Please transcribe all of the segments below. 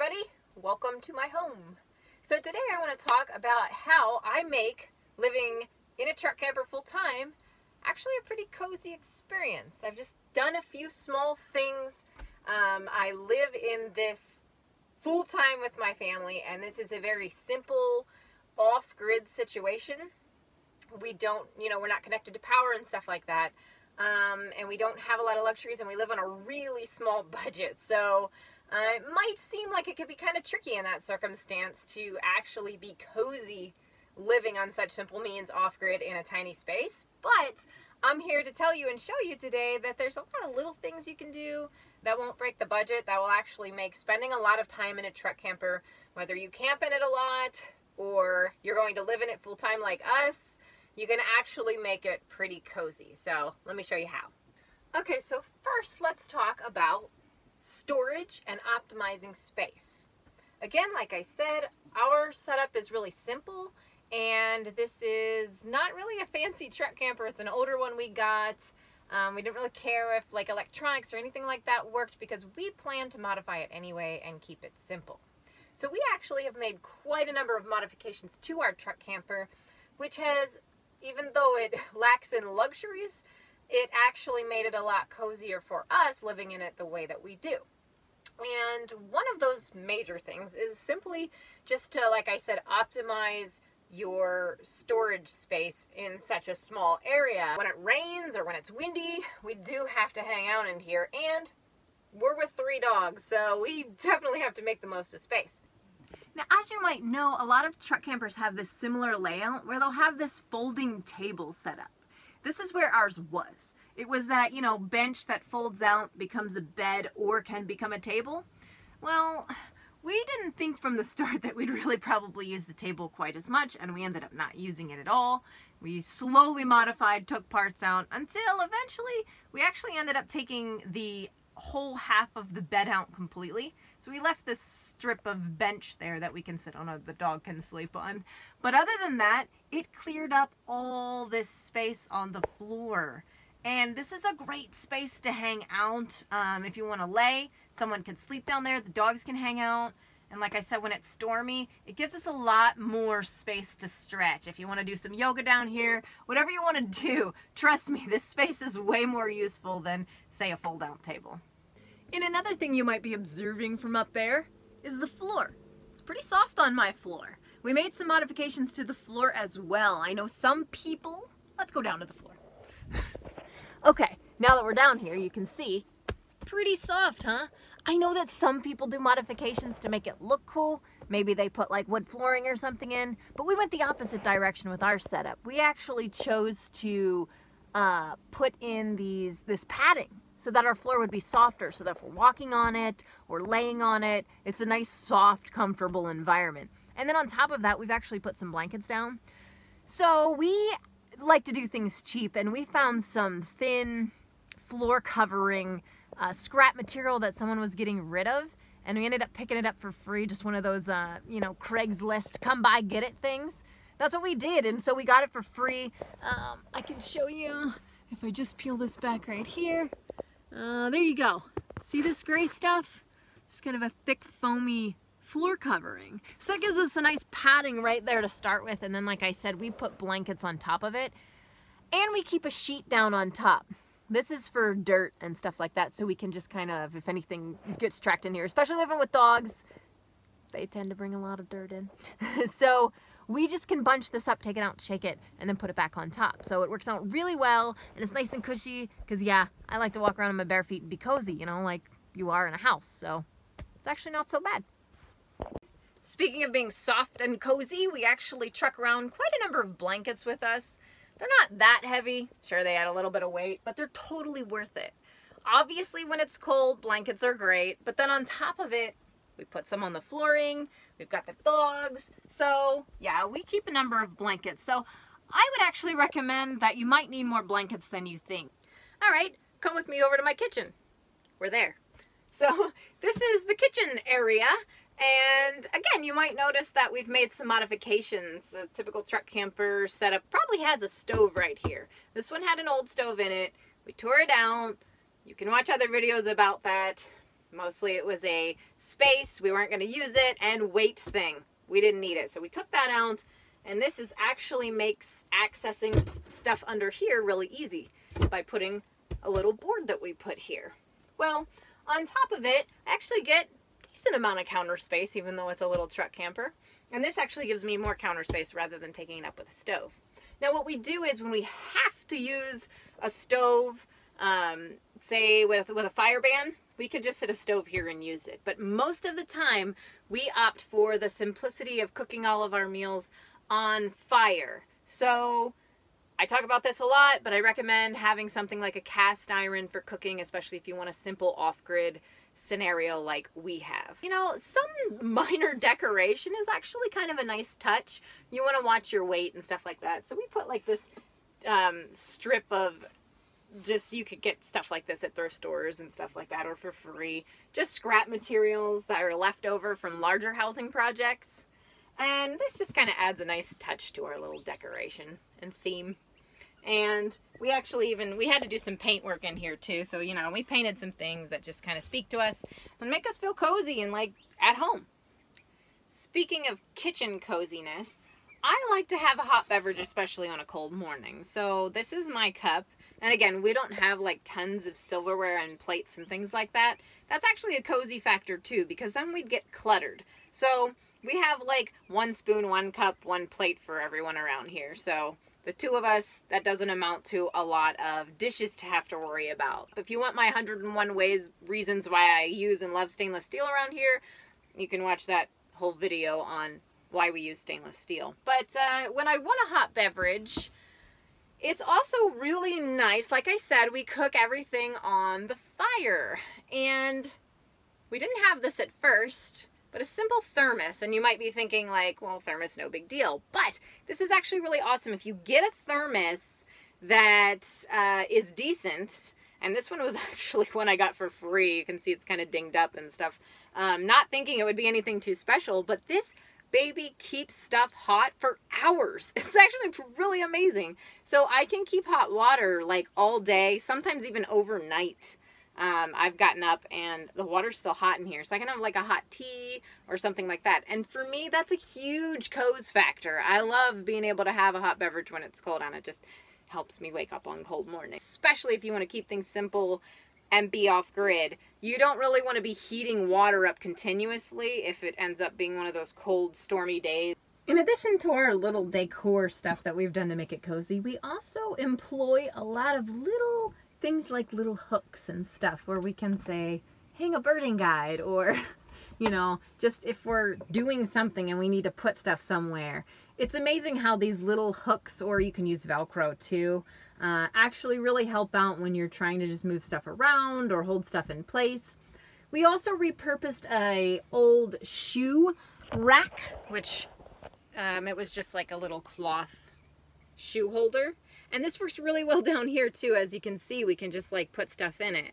everybody, welcome to my home. So today I want to talk about how I make living in a truck camper full-time actually a pretty cozy experience. I've just done a few small things. I live in this full-time with my family, and this is a very simple off-grid situation. We don't, we're not connected to power and stuff like that. And we don't have a lot of luxuries, and we live on a really small budget. So it might seem like it could be kind of tricky in that circumstance to actually be cozy living on such simple means off-grid in a tiny space. But I'm here to tell you and show you today that there's a lot of little things you can do that won't break the budget, that will actually make spending a lot of time in a truck camper, whether you camp in it a lot or you're going to live in it full-time like us, you can actually make it pretty cozy. So let me show you how. Okay, so first let's talk about storage and optimizing space. Again, like I said, our setup is really simple, and this is not really a fancy truck camper. It's an older one we got. We didn't really care if like electronics or anything like that worked, because we plan to modify it anyway and keep it simple. So we actually have made quite a number of modifications to our truck camper, which has, even though it lacks in luxuries, it actually made it a lot cozier for us living in it the way that we do. And one of those major things is simply just to, like I said, optimize your storage space in such a small area. When it rains or when it's windy, we do have to hang out in here, and we're with 3 dogs, so we definitely have to make the most of space. Now, as you might know, a lot of truck campers have this similar layout where they'll have this folding table set up. This is where ours was. It was that, bench that folds out, becomes a bed, or can become a table. Well, we didn't think from the start that we'd really probably use the table quite as much, and we ended up not using it at all. We slowly modified, took parts out, until eventually we actually ended up taking the whole half of the bed out completely. So we left this strip of bench there that we can sit on or the dog can sleep on. But other than that, it cleared up all this space on the floor. And this is a great space to hang out. If you want to lay, someone can sleep down there, the dogs can hang out. And like I said, when it's stormy, it gives us a lot more space to stretch. If you want to do some yoga down here, whatever you want to do, trust me, this space is way more useful than, say, a fold-out table. And another thing you might be observing from up there is the floor. It's pretty soft on my floor. We made some modifications to the floor as well. I know some people... Let's go down to the floor. Okay, now that we're down here, you can see, pretty soft, huh? I know that some people do modifications to make it look cool. Maybe they put like wood flooring or something in, but we went the opposite direction with our setup. We actually chose to put in this padding so that our floor would be softer, so that if we're walking on it or laying on it, it's a nice, soft, comfortable environment. And then on top of that, we've actually put some blankets down. So we like to do things cheap, and we found some thin floor covering scrap material that someone was getting rid of, and we ended up picking it up for free, just one of those Craigslist come by get it things. That's what we did, and so we got it for free. I can show you if I just peel this back right here. There you go. See this gray stuff? It's kind of a thick foamy floor covering, so that gives us a nice padding right there to start with. And then, like I said, we put blankets on top of it, and we keep a sheet down on top. This is for dirt and stuff like that, so we can just kind of, if anything gets tracked in here, especially living with dogs, they tend to bring a lot of dirt in. So we just can bunch this up, take it out, shake it, and then put it back on top. So it works out really well, and it's nice and cushy, because yeah, I like to walk around on my bare feet and be cozy, like you are in a house, so it's actually not so bad. Speaking of being soft and cozy, we actually truck around quite a number of blankets with us. They're not that heavy. Sure, they add a little bit of weight, but they're totally worth it. Obviously, when it's cold, blankets are great, but then on top of it, we put some on the flooring, we've got the dogs. So yeah, we keep a number of blankets. So I would actually recommend that you might need more blankets than you think. All right, come with me over to my kitchen. We're there. So this is the kitchen area. And again, you might notice that we've made some modifications. A typical truck camper setup probably has a stove right here. This one had an old stove in it. We tore it down. You can watch other videos about that. Mostly it was a space, we weren't going to use it, and weight thing. We didn't need it. So we took that out, and this is actually makes accessing stuff under here really easy by putting a little board that we put here. Well, on top of it, I actually get a decent amount of counter space, even though it's a little truck camper. And this actually gives me more counter space rather than taking it up with a stove. Now what we do is when we have to use a stove, say with a fire ban, we could just set a stove here and use it. But most of the time, we opt for the simplicity of cooking all of our meals on fire. So I talk about this a lot, but I recommend having something like a cast iron for cooking, especially if you want a simple off-grid scenario like we have. You know, some minor decoration is actually kind of a nice touch. You want to watch your weight and stuff like that. So we put like this strip of just, you could get stuff like this at thrift stores and stuff like that, or for free. Just scrap materials that are left over from larger housing projects. And this just kind of adds a nice touch to our little decoration and theme. And we actually even, we had to do some paint work in here too. So, you know, we painted some things that just kind of speak to us and make us feel cozy and like at home. Speaking of kitchen coziness, I like to have a hot beverage, especially on a cold morning. So this is my cup. And again, we don't have like tons of silverware and plates and things like that. That's actually a cozy factor too, because then we'd get cluttered. So we have like one spoon, one cup, one plate for everyone around here. So the two of us, that doesn't amount to a lot of dishes to have to worry about. If you want my 101 ways, reasons why I use and love stainless steel around here, you can watch that whole video on why we use stainless steel. But when I want a hot beverage, it's also really nice. Like I said, we cook everything on the fire. And we didn't have this at first, but a simple thermos, and you might be thinking like, well, thermos, no big deal. But this is actually really awesome. If you get a thermos that is decent, and this one was actually one I got for free. You can see it's kind of dinged up and stuff. Not thinking it would be anything too special, but this baby keeps stuff hot for hours. It's actually really amazing. So I can keep hot water like all day, sometimes even overnight. I've gotten up and the water's still hot in here. So I can have like a hot tea or something like that. And for me, that's a huge cozy factor. I love being able to have a hot beverage when it's cold and it just helps me wake up on cold mornings. Especially if you want to keep things simple and be off grid. You don't really want to be heating water up continuously if it ends up being one of those cold, stormy days. In addition to our little decor stuff that we've done to make it cozy, we also employ a lot of little things like little hooks and stuff where we can say, hang a birding guide, or, you know, just if we're doing something and we need to put stuff somewhere. It's amazing how these little hooks, or you can use Velcro too, actually really help out when you're trying to just move stuff around or hold stuff in place. We also repurposed an old shoe rack, which it was just like a little cloth shoe holder. And this works really well down here too. As you can see, we can just like put stuff in it.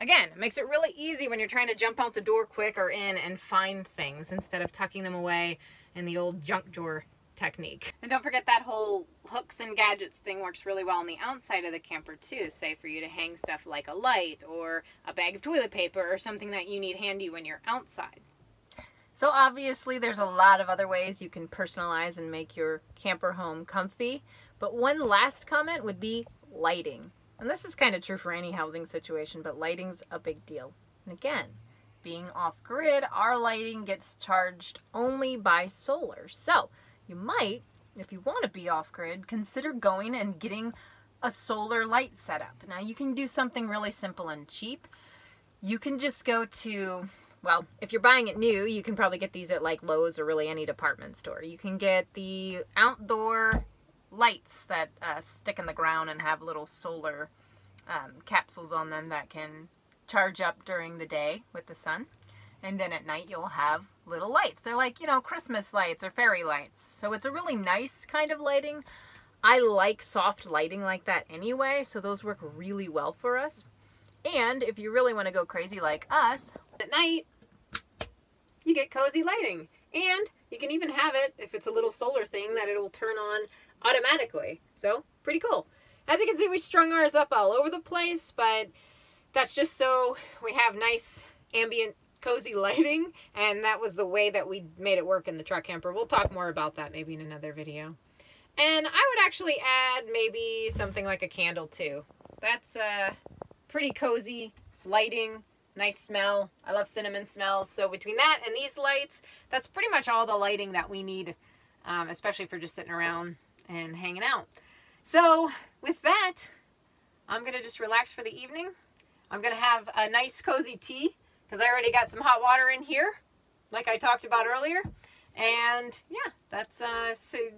Again, it makes it really easy when you're trying to jump out the door quick or in and find things instead of tucking them away in the old junk drawer technique. And don't forget that whole hooks and gadgets thing works really well on the outside of the camper too. Say for you to hang stuff like a light or a bag of toilet paper or something that you need handy when you're outside. So obviously there's a lot of other ways you can personalize and make your camper home comfy. But one last comment would be lighting. And this is kind of true for any housing situation, but lighting's a big deal. And again, being off-grid, our lighting gets charged only by solar. So you might, if you want to be off-grid, consider going and getting a solar light setup. Now you can do something really simple and cheap. You can just go to, well, if you're buying it new, you can probably get these at like Lowe's or really any department store. You can get the outdoor lights that stick in the ground and have little solar capsules on them that can charge up during the day with the sun, and then at night you'll have little lights. They're like, you know, Christmas lights or fairy lights. So it's a really nice kind of lighting. I like soft lighting like that anyway, so those work really well for us. And if you really want to go crazy like us, at night you get cozy lighting. And you can even have it, if it's a little solar thing, that it will turn on automatically. So pretty cool. As you can see, we strung ours up all over the place, but that's just so we have nice ambient cozy lighting, and that was the way that we made it work in the truck camper. We'll talk more about that maybe in another video. And I would actually add maybe something like a candle too. That's pretty cozy lighting, nice smell. I love cinnamon smells. So between that and these lights, that's pretty much all the lighting that we need, especially for just sitting around and hanging out. So with that, I'm going to just relax for the evening. I'm going to have a nice cozy tea because I already got some hot water in here, like I talked about earlier. And yeah, that's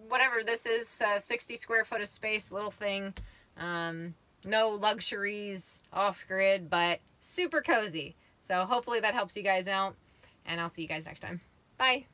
whatever this is, 60 square foot of space, little thing. No luxuries, off-grid, but super cozy. So hopefully that helps you guys out, and I'll see you guys next time. Bye.